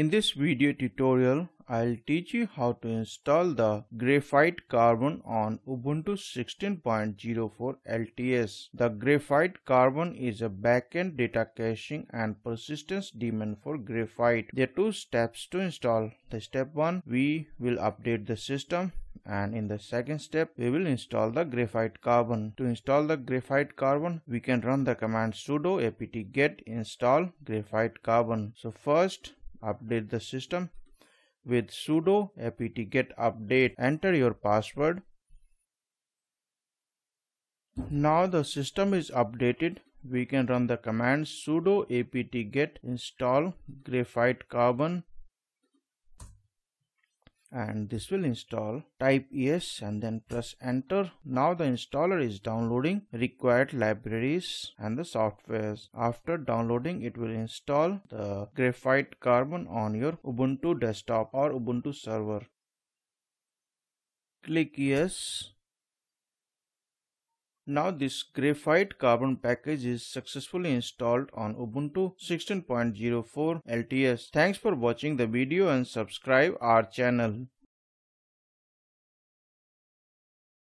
In this video tutorial, I'll teach you how to install the graphite-carbon on Ubuntu 16.04 LTS. The graphite-carbon is a backend data caching and persistence daemon for graphite. There are two steps to install. The step 1, we will update the system. And in the second step, we will install the graphite-carbon. To install the graphite-carbon, we can run the command sudo apt get install graphite-carbon. So first, update the system with sudo apt get update. Enter your password. Now the system is updated. We can run the command sudo apt get install graphite-carbon. And this will install. Type yes and then press enter. Now the installer is downloading required libraries and the softwares. After downloading, it will install the graphite-carbon on your Ubuntu desktop or Ubuntu server. Click yes. Now this graphite-carbon package is successfully installed on Ubuntu 16.04 LTS. Thanks for watching the video and subscribe our channel.